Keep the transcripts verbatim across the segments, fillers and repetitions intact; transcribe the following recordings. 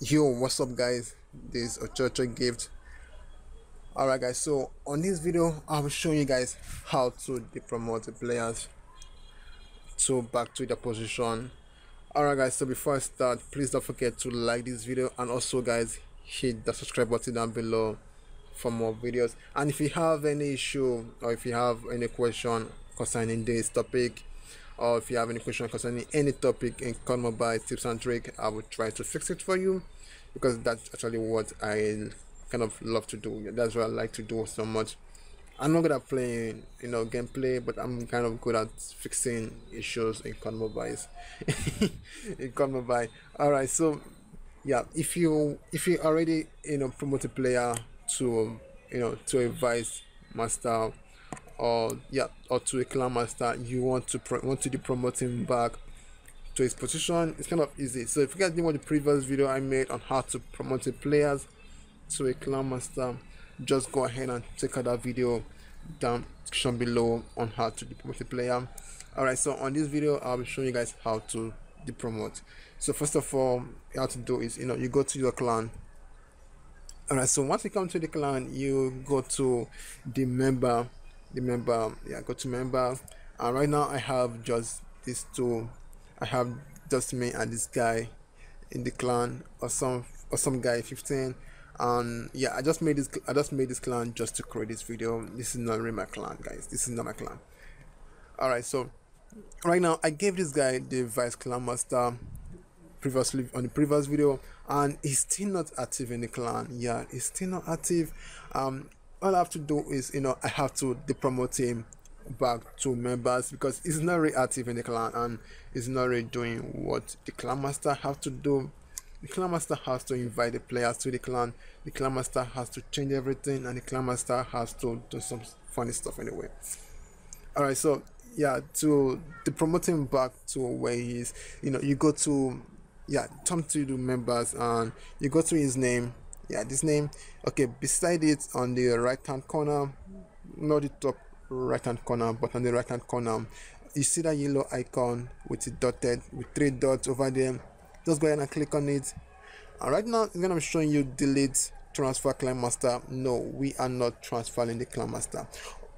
Yo, what's up guys? This is Ochocho Gift. Alright guys, so on this video I will show you guys how to depromote the players to back to their position. Alright guys, so before I start, please don't forget to like this video, and also guys, hit the subscribe button down below for more videos. And if you have any issue, or if you have any question concerning this topic, or if you have any question concerning any topic in Call Mobile tips and trick, I will try to fix it for you, because that's actually what I kind of love to do. That's what I like to do so much. I'm not good at playing, you know, gameplay, but I'm kind of good at fixing issues in Call Mobile. in Call Mobile. All right, so yeah, if you if you already you know promote a player to you know to a vice master, or yeah, or to a clan master, you want to pro want to depromote him back to his position, it's kind of easy. So if you guys didn't watch the previous video I made on how to promote the players to a clan master, just go ahead and check out that video down description below on how to depromote a player. Alright, so on this video I'll be showing you guys how to depromote. So first of all, how to do is you know you go to your clan. Alright, so once you come to the clan, you go to the member. The member, yeah, go to member, and right now I have just these two. I have just me and this guy in the clan, or some or some guy fifteen, and yeah, I just made this. I just made this clan just to create this video. This is not really my clan, guys. This is not my clan. All right, so right now I gave this guy the vice clan master previously on the previous video, and he's still not active in the clan. Yeah, he's still not active. Um. All I have to do is, you know, I have to depromote him back to members, because he's not really active in the clan, and he's not really doing what the clan master have to do. The clan master has to invite the players to the clan. The clan master has to change everything, and the clan master has to do some funny stuff anyway. All right, so yeah, to depromote him back to where he is, you know, you go to yeah, come to the members, and you go to his name. Yeah, this name. Okay, beside it on the right hand corner, not the top right hand corner, but on the right hand corner, you see that yellow icon with it dotted with three dots over there. Just go ahead and click on it. And right now, I'm gonna show you delete transfer clan master. No, we are not transferring the clan master.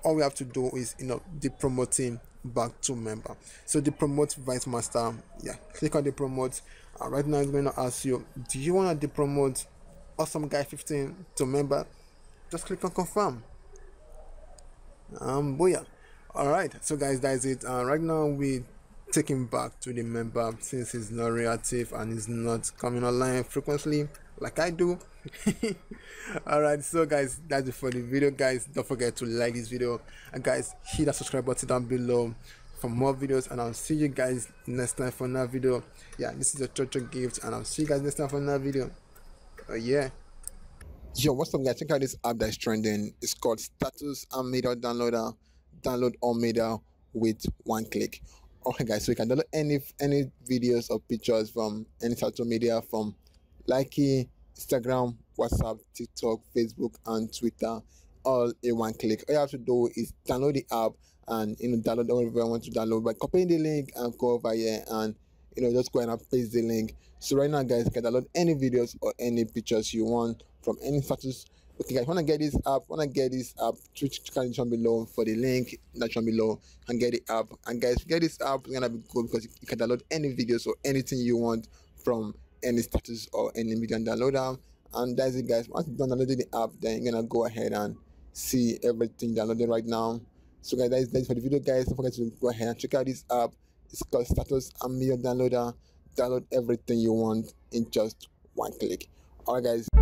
All we have to do is you know depromote him back to member. So depromote vice master. Yeah, click on depromote. And right now, it's gonna ask you, do you wanna depromote Awesome guy fifteen to member? Just click on confirm. Um booyah. Alright, so guys, that is it. Uh, right now we take him back to the member, since he's not reactive and he's not coming online frequently like I do. Alright, so guys, that's it for the video, guys. Don't forget to like this video, and guys, hit that subscribe button down below for more videos, and I'll see you guys next time for another video. Yeah, this is Ochocho Gift, and I'll see you guys next time for another video. Uh, yeah. Yo, what's up guys? Check out this app that's trending. It's called Status Almeida Downloader. Download Almeida with one click. Alright guys, so you can download any any videos or pictures from any social media, from Likee, Instagram, WhatsApp, TikTok, Facebook, and Twitter, all in one click. All you have to do is download the app, and you know download whatever you want to download by copying the link and go over here and you know just go ahead and paste the link. So right now guys, you can download any videos or any pictures you want from any status. Okay guys, wanna get this app, wanna get this app, Twitch channel down below for the link that's down below, and get the app. And guys, get this app, it's gonna be cool, because you can download any videos or anything you want from any status or any media downloader. And that's it guys. Once you download the app, then you're gonna go ahead and see everything downloaded right now. So guys, that is, that is for the video guys. Don't forget to go ahead and check out this app. It's called Status Almeida Downloader. Download everything you want in just one click. Alright guys.